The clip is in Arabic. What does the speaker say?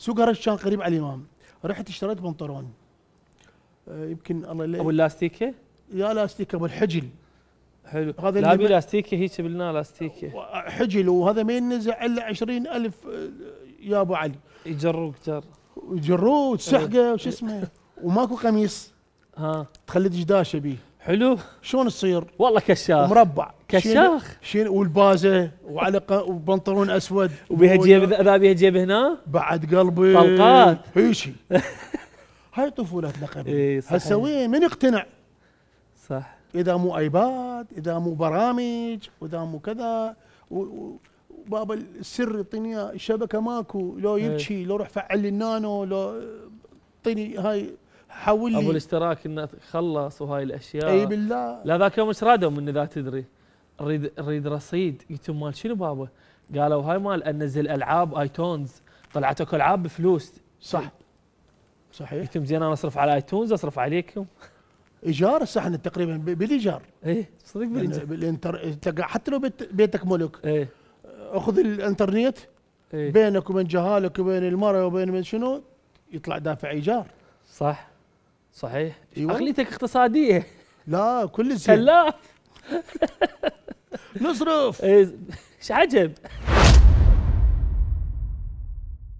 سوق هرش كان قريب على الامام، رحت اشتريت بنطلون يمكن الله يليك ابو لاستيكه؟ يا لاستيكه ابو الحجل حلو، هذا لا بلاستيكي هيك بلنا لاستيكي حجل، وهذا ما ينزع الا 20,000 يا ابو علي يجروك يجروه تسحقه وش اسمه وماكو قميص ها تخلد جداشه بيه حلو شلون تصير؟ والله كشاخ مربع كشاخ شين والبازه وعلقه وبنطلون اسود وبيها جيب اذا بيها جيب هنا بعد قلبي طلقات هيشي هاي طفولتنا قبل هسه وين من يقتنع صح اذا مو ايباد اذا مو برامج واذا مو كذا وبابا السر يعطيني الشبكه ماكو لو يبكي لو روح فعل النانو لو اعطيني هاي حول لي ابو الاشتراك انه خلص وهاي الاشياء اي بالله لا ذاك يوم ايش رادوا من ذا تدري نريد رصيد قلت مال شنو بابا؟ قالوا هاي مال انزل العاب ايتونز طلعت اكو العاب بفلوس صح صحيح قلت زين انا اصرف على ايتونز اصرف عليكم ايجار السحن تقريبا بالايجار ايه صدق بالايجار بالانتر حتى لو بيتك ملك ايه اخذ الانترنت ايه بينك وبين جهالك وبين المرأة وبين من شنو يطلع دافع ايجار صح صحيح أيوة. عقليتك اقتصاديه لا كل زين لا نصرف ايش عجب